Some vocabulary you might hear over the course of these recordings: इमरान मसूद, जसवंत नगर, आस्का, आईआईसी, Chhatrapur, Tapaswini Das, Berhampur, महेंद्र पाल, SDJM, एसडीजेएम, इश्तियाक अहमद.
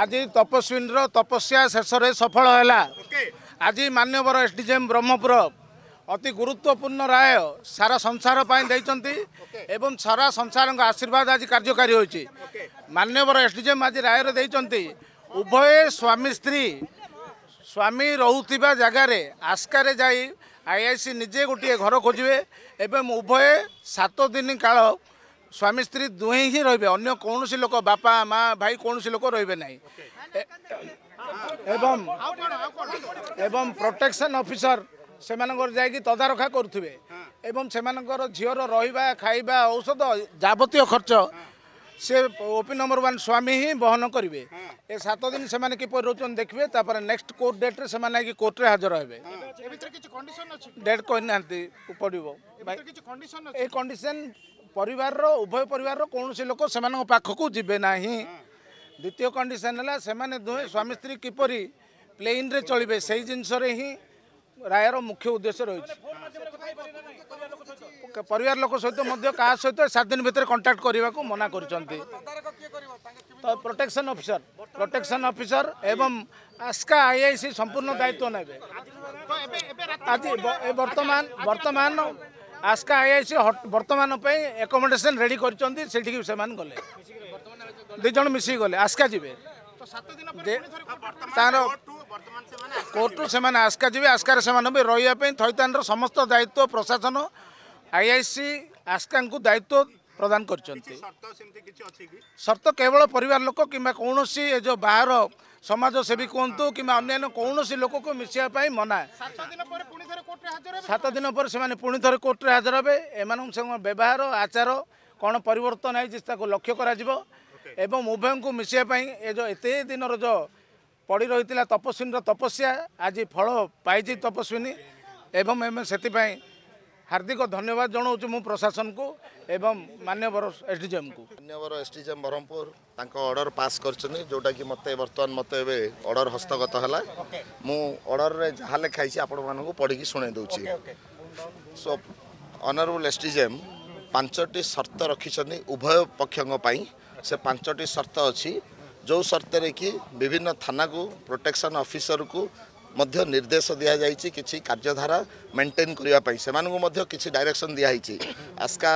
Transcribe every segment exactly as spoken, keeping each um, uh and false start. आज तपस्विनी तपस्या शेष में सफल है। आज मान्यवर एसडीजेएम ब्रह्मपुर अति गुरुत्वपूर्ण राय सारा संसार पाई एवं सारा संसार आशीर्वाद आज कार्यकारी होती। मान्यवर एसडीजेएम आज राय देती उभय स्वामी स्त्री स्वामी रोकवा जगार आस्कार जा आईआईसी निजे गोटे घर खोजे एवं उभय सात दिन काल स्वामी स्त्री दुहे ही रे अगर कौन सी लोक बापा माँ भाई कौन सी लोक रे ना एवं एवं प्रोटेक्शन ऑफिसर से मानक तदारखा करुवे एवं से झीर रहा खावा औषध जावतीय खर्च से ओपी नंबर वन स्वामी ही बहन करेंगे। ये सात दिन से किपर रोचन देखिए तापर नेक्स्ट कोर्ट डेट्रे से कोर्ट रे हाजर हे डेट कही ना पड़ो ये कंडीशन परिवार रो उभय परिवार रो कौन से लोक से पाखक जीवे ना। द्वितीय कंडीशन है से दुहे स्वामी स्त्री किपर प्लेन रे चलिए से जिनस ही रायर मुख्य उद्देश्य रही परिवार लोक सहित क्या सहित सात दिन भितर कंटाक्ट करने को मना कर प्रोटेक्शन ऑफिसर प्रोटेक्शन ऑफिसर एवं आस्का आईआईसी संपूर्ण दायित्व नेबे। आज वर्तमान वर्तमान आस्का आईआईसी वर्तमान एकोमोडेशन रेडी करले दुज मिसी गले आस्का जी कोर्ट से आस्का जी आस्कार से रही थैतान समस्त दायित्व प्रशासन आईआईसी आस्का को दायित्व प्रदान कर सर्त केवल परिवार लोक कि कौन सी जो बाहर समाजसेवी कहतु कि अन्य कौन सी लोक को मिसाई मना। सात दिन पर से पुणी थे कोर्ट रे हाजर हे एम व्यवहार आचार कौन परिवर्तन है लक्ष्य कर एवं उभय को मिसाई ये जो एत दिन जो पड़ी रही तपस्विनी तपस्या आज फल पाई तपस्विनी एवं एम से हार्दिक धन्यवाद जनाऊँ मु प्रशासन को एवं मान्यवर एसडीजेएम को। मान्यवर एसडीजेएम ब्रह्मपुर ऑर्डर पास करछनी जोटा कि मत बर्तमान मत ऑर्डर हस्तगत है मु ऑर्डर रे जहाँ लिखाई आपण मान पढ़ की शुणे दूची। सो ऑनरेबल एसडीजेएम पांच शर्त रखिछनी उभय पक्षों से पांच शर्त अच्छी जो शर्त कि विभिन्न थाना को प्रोटेक्शन ऑफिसर को मध्य निर्देश दिया जायछि किछि कार्यधारा मेंटेन करिया पई सेमानकु मध्य किछि डायरेक्शन दिया हैछि। आस्का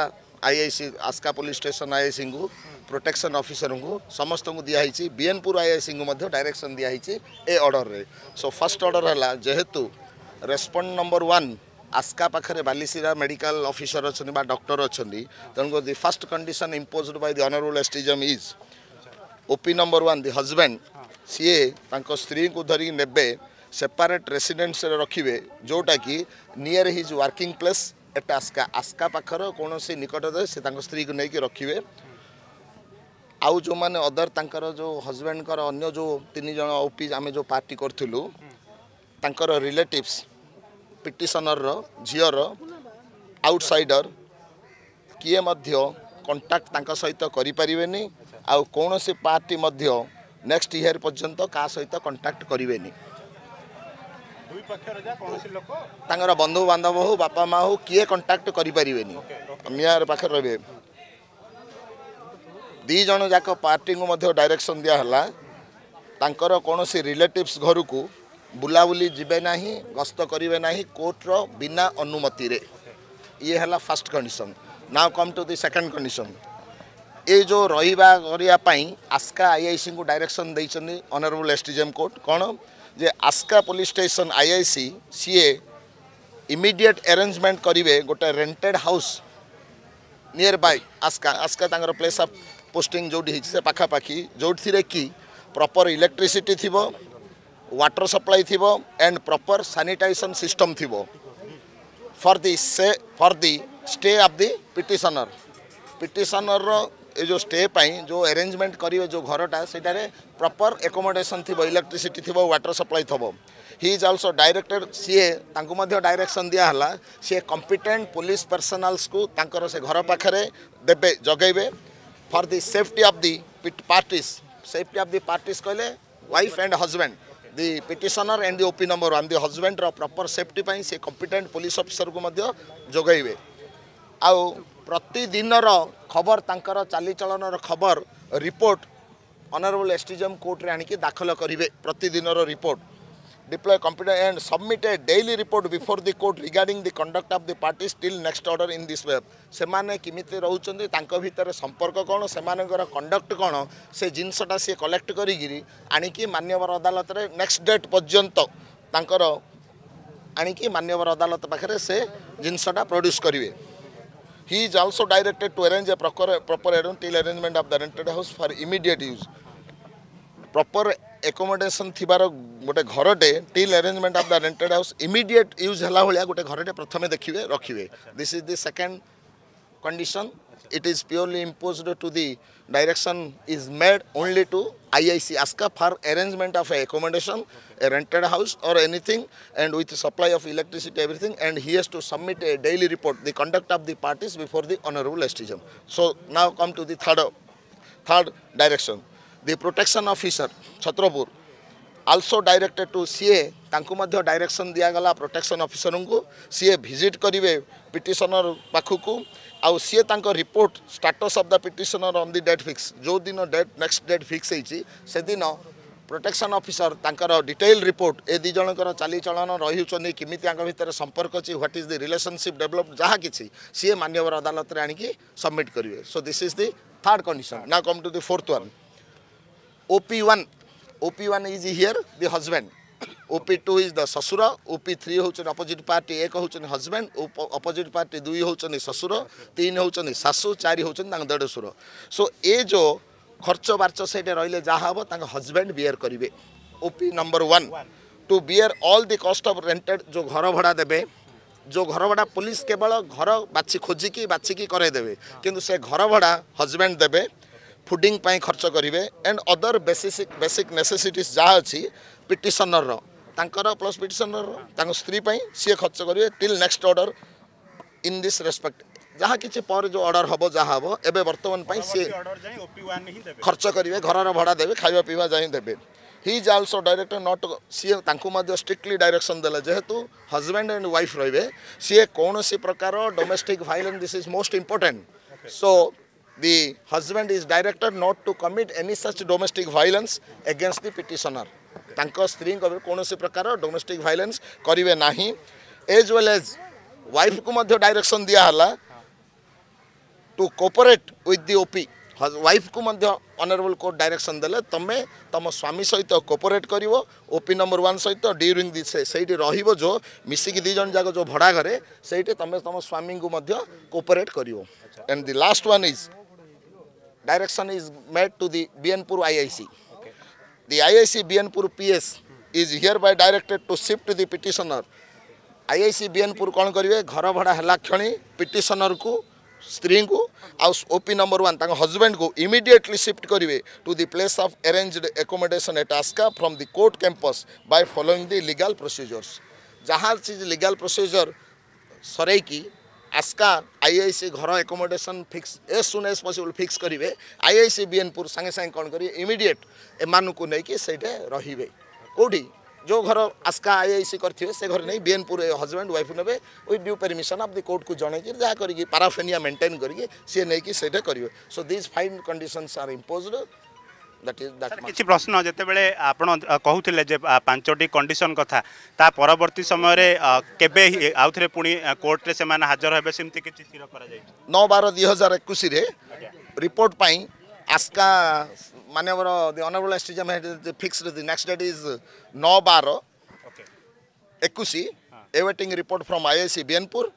आईआईसी आस्का police station आईआईसी को प्रोटेक्शन ऑफिसर को समस्त को दिया हैछि बीएनपुर आईआईसी को मध्य डायरेक्शन दिया हैछि ए ऑर्डर रे। सो फर्स्ट ऑर्डर हला जेहेतु रेस्पोंड नंबर वन आस्का पाखे बालीसिरा मेडिकल ऑफिसर अछनि बा डॉक्टर अछनि तेणुको the first condition imposed by the honourable एसडीजेएम is OP number one the husband सीए तांको स्त्री को धरि नेबे सेपरेट रेसिडेंस रखिए जोटा कि near his working place at आस्का आस्का पाखर कौन से निकटता से स्त्री को लेकिन रखिए। आउ जो मैंने अदर तर जो हजबैंड अन्य जो तीन जन ओपी आम जो पार्टी करूँ तर रिलेटिव्स पिटिशनर झीर आउटसाइडर किए कंटाक्ट सहित करें आउ कौन से पार्टी नेक्स्ट इयर पर्यंत क्या सहित कंटाक्ट करें बंधु बांधव हो बापा माँ हो किए कंटाक्ट करें नियर पाखे रे दीज जाक पार्टी को डायरेक्शन दिहला तांकर कौन से रिलेटिव्स घर को बुलाबुली जीवे ना गस्त करें ना कोर्टर बिना अनुमति रे। ये है first condition. Now come to the second condition ये जो रहीबा आस्का आईआईसी को डायरेक्शन देइछनी ऑनरेबल एसडीजेएम कोर्ट कौन जे आस्का पुलिस स्टेशन आईआईसी सीए इमीडिएट अरेंजमेंट करेंगे गोटे rented house near by आस्का आस्का तांगर प्लेस ऑफ पोस्टिंग जोड़ी है से पाखापाखी जो कि प्रॉपर इलेक्ट्रिसिटी थी वाटर सप्लाई थी एंड प्रॉपर सैनिटाइजेशन सिस्टम थी फॉर दी से for the stay of the petitioner petitioner ये जो स्टे पाई जो अरेंजमेंट करेंगे जो घरटा से प्रॉपर एकोमोडेशन थी इलेक्ट्रिसिटी थी वाटर सप्लाई थी। ही इज आल्सो डायरेक्टेड सीए डायरेक्शन दिहला सीए कंपिटेंट पुलिस पर्सनल्स को से घर पाखे देवे जगेबे for the safety of the parties safety of the parties कहले wife and husband the petitioner and the OP number one the husband proper safety पाई से कंपिटेंट पुलिस ऑफिसर को जगेबे आउ प्रतिदिन खबर तांकर चालीचलन खबर रिपोर्ट ऑनरेबल एसडीजेएम कोर्ट रे आनिके दाखल करिवे प्रतिदिन रो report deploy computer and submit a daily report before the court regarding the conduct of the party still next order in this way से माने किमिते रहउचंदी तांको भितर संपर्क कोन से मानकर कंडक्ट कोन से जिनसटा से कलेक्ट करिगिरी आनिके मान्यवर अदालत रे नेक्स्ट डेट पर्यंत तांकर आनिके मान्यवर अदालत पाखरे से जिनसटा प्रोड्यूस करिवे. He is also directed to arrange a proper, proper rental arrangement of the rented house for immediate use. Proper accommodation थिबार गोटे घरटे till arrangement of the rented house immediate use हला होलिया गोटे घरटे प्रथमे देखिवे रखिवे. This is the second condition. It is purely imposed to the direction is made only to I I C ASCA for arrangement of accommodation, a rented house or anything, and with supply of electricity, everything, and he has to submit a daily report, the conduct of the parties before the Honorable S D J M. So now come to the third, third direction. The protection officer, Chhatrapur, also directed to C A, तांकु मध्य direction दिया गला protection officer को CA visit करिवे petitioner पाखुकु आउ CA तांको report status of the petitioner on the date fix जो दिन डेट नेक्स्ट डेट फिक्स हेछि से दिन प्रोटेक्शन ऑफिसर तांकर डिटेल रिपोर्ट ए दि जणकर चाली चलन रहि उचनी किमिति आंग भितर संपर्क छि what is the relationship develop जहा किछि सीए मान्यवर अदालत रे आनि कि सबमिट करिवे. So this is the third condition. Now come to the fourth one. O P one O P one is here the husband, O P two is the Sasura, O P three होचन opposite party, एक होचन husband, opposite party दुई होचन ससुर, तीन होचन सासु, चारि होचन तांग देडसुर. सो ए जो खर्च बार्च सेटे रहिले जाहा हो तांग हस्बैंड बियर करिवे. O P number one to bear all the cost of rented जो घर भड़ा देबे जो घर भड़ा पुलिस केवल घर बाछि खोजिकी बाछिकी करे देबे किंतु से घर भड़ा हस्बैंड देबे फुडिंग पई खर्च करिवे and other basic basic necessities जा अछि पिटिशनर रो तांकर प्लस पिटिशनर तांग स्त्री पई से खर्च करिवे till next order in this respect जहा किछि पर जो ऑर्डर हबो जा हबो एबे वर्तमान पई से खर्च करिवे घर रो भाड़ा देबे खाइबा पीबा जाई देबे. He is also director not सी तांकु मध्य स्ट्रिक्टली डायरेक्शन देला जेहेतु हस्बैंड एंड वाइफ रहबे से कोनोसी प्रकार domestic violence this is most important. So the husband is directed not to commit any such domestic violence against the petitioner. तांको स्त्री को कोनो से प्रकार डोमेस्टिक वायलेंस करिवे नाही एज वेल एज वाइफ को मध्य डायरेक्शन दिया हला to cooperate with the OP. Wife को मध्य ऑनरेबल कोर्ट डायरेक्शन देले तमे तम स्वामी सहित कोऑपरेट करिवो ओपी नंबर वन सहित ड्यूरिंग दिस सेठी रहिवो जो मिसिकी दी जन जाग जो भड़ा घरे सेठी तमे तम स्वामी को मध्य कोऑपरेट करिवो. And the last one is direction is made to the Berhampur I I C. Okay. The I I C Berhampur P S is hereby directed to shift to the petitioner. I I C Berhampur कौन करिवे घर भड़ा हला क्षणी petitioner को स्त्री को आ ओपी नंबर वन तांग हस्बैंड को इमीडिएटली शिफ्ट करिवे to the place of arranged accommodation at आस्का from the court campus by following the legal procedures. जहाँ चीज लीगल प्रोसीजर सरे की आस्का आईआईसी घर accommodation fix as soon as possible fix करेंगे आईआईसी Benpur सांगे सांगे कौन करेंगे इमिडिएट एमू को लेकिन सहीटे रे कौटी जो घर आस्का आईआईसी करेंगे से घर नहीं बेनपुर हजबैंड वाइफ ने with due permission of the court को जनईक जहाँ करी पाराफेनिया मेंटेन करके सी नहीं सहीटे करेंगे. So these five conditions are imposed. किसी प्रश्न जितेबले आपण कहूले जे पांचटी कंडीशन कथा ता परवर्ती समय रे केबे आउ थरे पुनी कोर्ट रे से माने हाजर हेबे सेमति किछि स्थिर करा जाय नौ बारह दो हज़ार इक्कीस रे रिपोर्ट पई आस्का मानेवर the honourable एसडीजेएम fix the next date is नौ बारह इक्कीस awaiting report from आईआईसी Benpur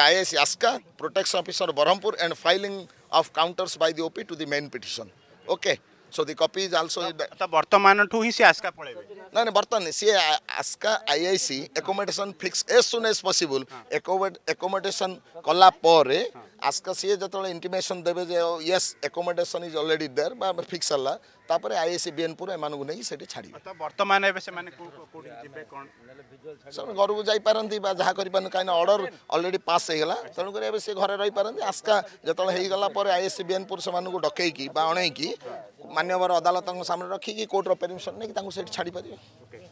आईआईसी आस्का protection officer Berhampur and filing of counters by the OP to the main petition. Okay. So the copy is also तो वर्तमान ठू ही सी आस्का पळेबे ना ना वर्तमान सी आस्का आईआईसी accommodation fix as soon as possible accommodation कला परे आस्का सी जतले इंटीमेशन देबे जे yes accommodation is already there बा फिक्स हला तापर आईआईसी बेनपुर एमान को नै सेठी छाडीबे तो वर्तमान एबे से माने कोडी जिबे कोन सब घर को जाई पारंती बा जहा करि पान काइना ऑर्डर ऑलरेडी पास हे गला तण करे एबे से घरे रहि पारंती आस्का जतले हे गला परे आईआईसी बेनपुर से मान को डकई की बा अणई की मान्यवर अदालत सामने रखी कोर्टर परमिशन नहीं छाड़ी पारे.